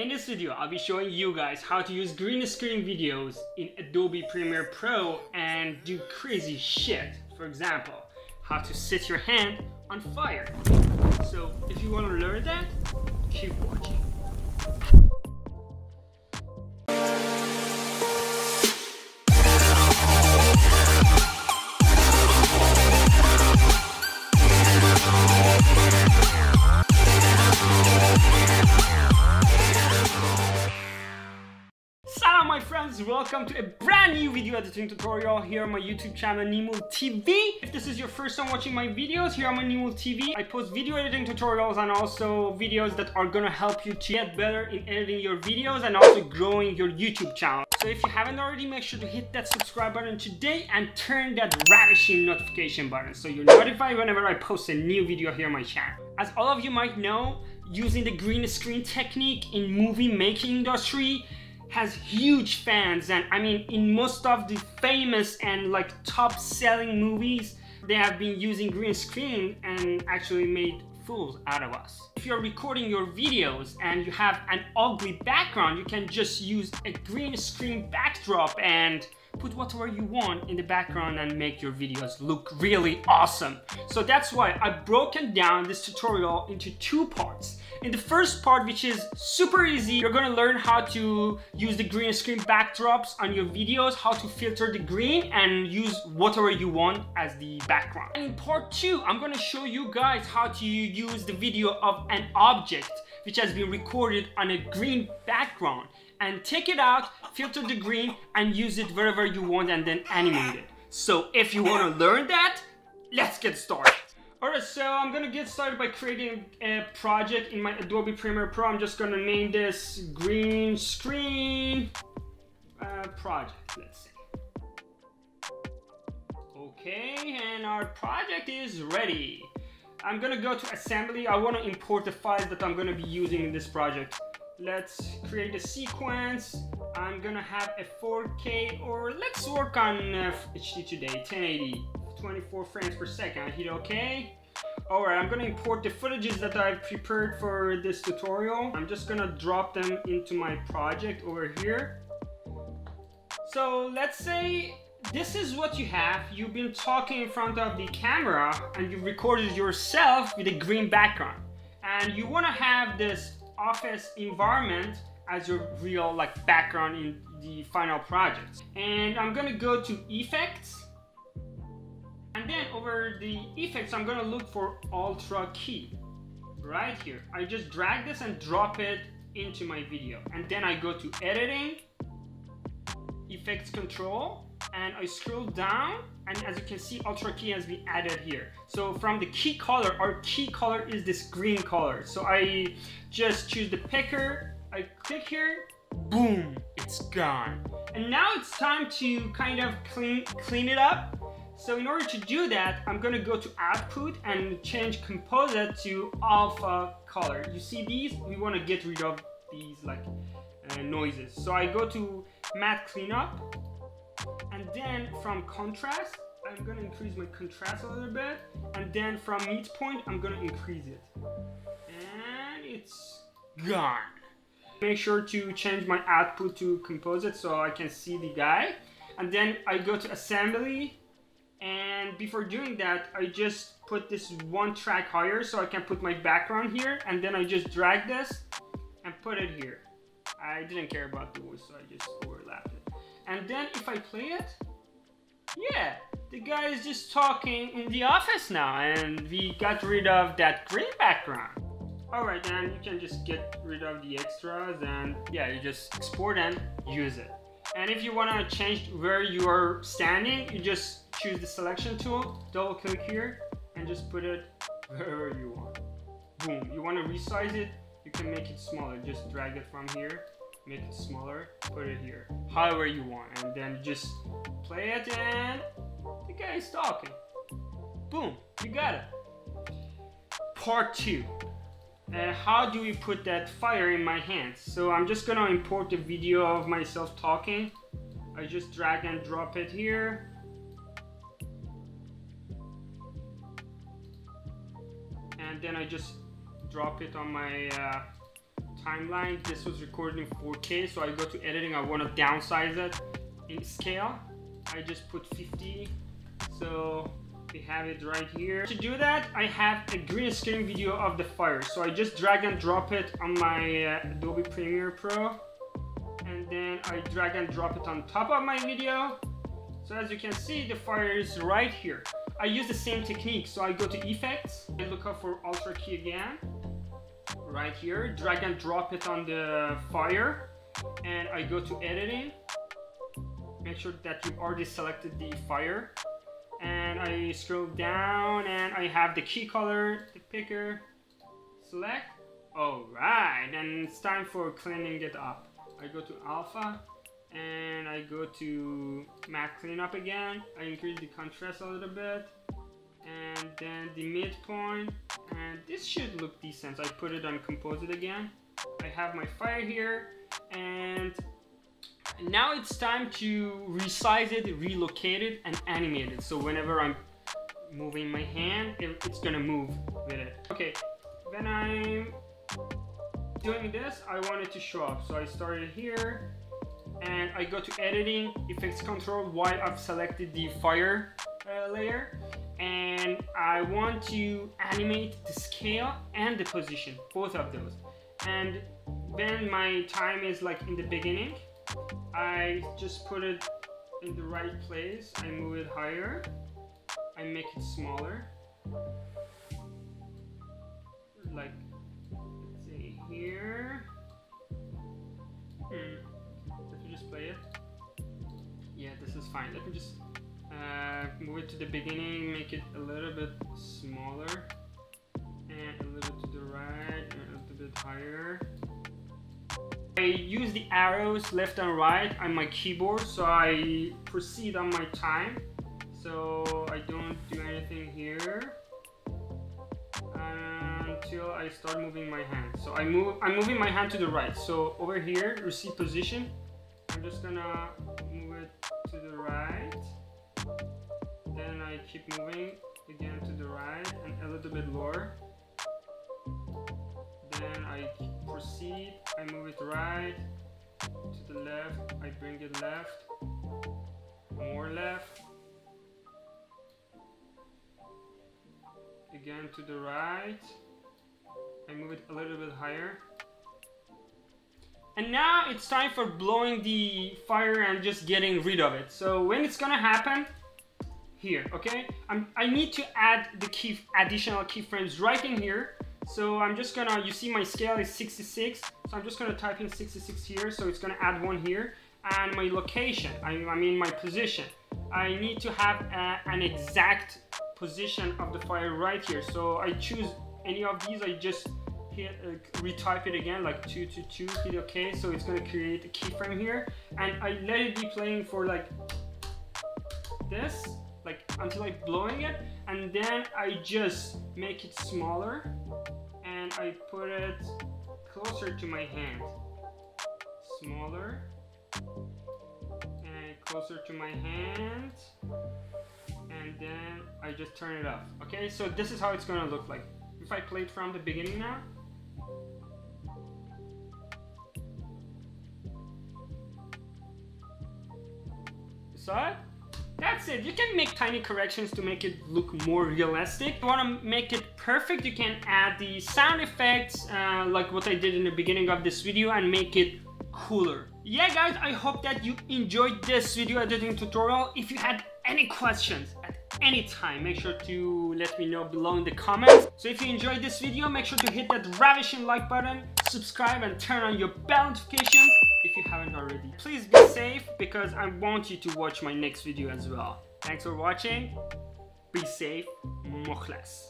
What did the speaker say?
In this video, I'll be showing you guys how to use green screen videos in Adobe Premiere Pro and do crazy shit. For example, how to set your hand on fire. So if you want to learn that, keep watching. Welcome to a brand new video editing tutorial here on my YouTube channel Nimo TV. If this is your first time watching my videos here on my Nimo TV, I post video editing tutorials and also videos that are gonna help you to get better in editing your videos and also growing your YouTube channel. So if you haven't already, make sure to hit that subscribe button today and turn that ravishing notification button so you're notified whenever I post a new video here on my channel. As all of you might know, using the green screen technique in movie making industry has huge fans, and I mean in most of the famous and like top selling movies they have been using green screen and actually made fools out of us. If you're recording your videos and you have an ugly background, you can just use a green screen backdrop and put whatever you want in the background and make your videos look really awesome. So that's why I've broken down this tutorial into two parts. In the first part, which is super easy, you're gonna learn how to use the green screen backdrops on your videos, how to filter the green and use whatever you want as the background. And in part two, I'm gonna show you guys how to use the video of an object which has been recorded on a green background and take it out, filter the green and use it wherever you want and then animate it. So if you want to learn that, let's get started. Alright, so I'm gonna get started by creating a project in my Adobe Premiere Pro. I'm just gonna name this green screen project, let's say. Okay, and our project is ready. I'm gonna go to assembly. I wanna import the files that I'm gonna be using in this project. Let's create a sequence. I'm gonna have a 4K, or let's work on HD today, 1080, 24 frames per second. I hit OK. All right, I'm gonna import the footages that I've prepared for this tutorial. I'm just gonna drop them into my project over here. So let's say this is what you have. You've been talking in front of the camera and you've recorded yourself with a green background. And you wanna have this office environment as your real like background in the final project. And I'm gonna go to effects, and then over the effects I'm gonna look for Ultra Key right here. I just drag this and drop it into my video, and then I go to editing, effects control, and I scroll down, and as you can see Ultra Key has been added here. So from the key color, our key color is this green color, so I just choose the picker, I click here, boom, it's gone. And now it's time to kind of clean it up. So in order to do that, I'm gonna go to output and change composite to alpha color. You see these? We want to get rid of these like noises. So I go to matte cleanup, and then from contrast I'm gonna increase my contrast a little bit, and then from midpoint I'm gonna increase it, and it's gone. Make sure to change my output to composite so I can see the guy, and then I go to assembly, and before doing that I just put this one track higher so I can put my background here, and then I just drag this and put it here. I didn't care about the voice so I just overlapped it. And then if I play it, yeah, the guy is just talking in the office now, and we got rid of that green background. All right, then you can just get rid of the extras, and yeah, you just export and use it. And if you wanna change where you are standing, you just choose the selection tool, double click here, and just put it wherever you want. Boom, you wanna resize it, you can make it smaller. Just drag it from here, make it smaller, put it here, however you want, and then just play it, and the guy is talking. Boom, you got it. Part two. How do we put that fire in my hands? So I'm just gonna import the video of myself talking. I just drag and drop it here. And then I just drop it on my timeline. This was recorded in 4K, so I go to editing. I want to downsize it in scale. I just put 50, so we have it right here. To do that, I have a green screen video of the fire, so I just drag and drop it on my Adobe Premiere Pro, and then I drag and drop it on top of my video. So as you can see, the fire is right here. I use the same technique, so I go to effects and look up for Ultra Key again. Right here, drag and drop it on the fire, and I go to editing. Make sure that you already selected the fire, and I scroll down and I have the key color, the picker, select. All right, and it's time for cleaning it up. I go to alpha and I go to matte cleanup again. I increase the contrast a little bit, and then the midpoint, and this should look decent. I put it on composite again. I have my fire here, and now it's time to resize it, relocate it, and animate it. So whenever I'm moving my hand, it's gonna move with it. Okay, when I'm doing this, I want it to show up. So I started here, and I go to editing, effects control, while I've selected the fire layer, and I want to animate the scale and the position, both of those. And when my time is like in the beginning, I just put it in the right place. I move it higher, I make it smaller, like let's say here. Let me just play it. Yeah, this is fine. Let me just move it to the beginning, make it a little bit smaller, and a little bit to the right, and a little bit higher. I use the arrows left and right on my keyboard, so I proceed on my time. So I don't do anything here until I start moving my hand. So I'm moving my hand to the right. So over here, receive position, I'm just gonna move it to the right. Then I keep moving again to the right and a little bit lower. Then I proceed, I move it right, to the left, I bring it left, more left, again to the right, I move it a little bit higher. And now it's time for blowing the fire and just getting rid of it. So when it's gonna happen? Here, okay? I need to add the additional keyframes right in here. So I'm just gonna, you see my scale is 66, so I'm just gonna type in 66 here, so it's gonna add one here. And my location, I mean my position, I need to have an exact position of the fire right here. So I choose any of these, I just hit, retype it again, like 222, hit okay, so it's gonna create a keyframe here. And I let it be playing for like this, like until I'm blowing it, and then I just make it smaller and I put it closer to my hand, smaller and closer to my hand, and then I just turn it off. Okay, so this is how it's gonna look like. If I play it from the beginning now, so that's it. You can make tiny corrections to make it look more realistic. If you want to make it perfect, you can add the sound effects like what I did in the beginning of this video and make it cooler. Yeah guys, I hope that you enjoyed this video editing tutorial. If you had any questions at any time, make sure to let me know below in the comments. So if you enjoyed this video, make sure to hit that ravishing like button, subscribe, and turn on your bell notifications if you haven't already. Please be safe, because I want you to watch my next video as well. Thanks for watching. Be safe. Mukhlas.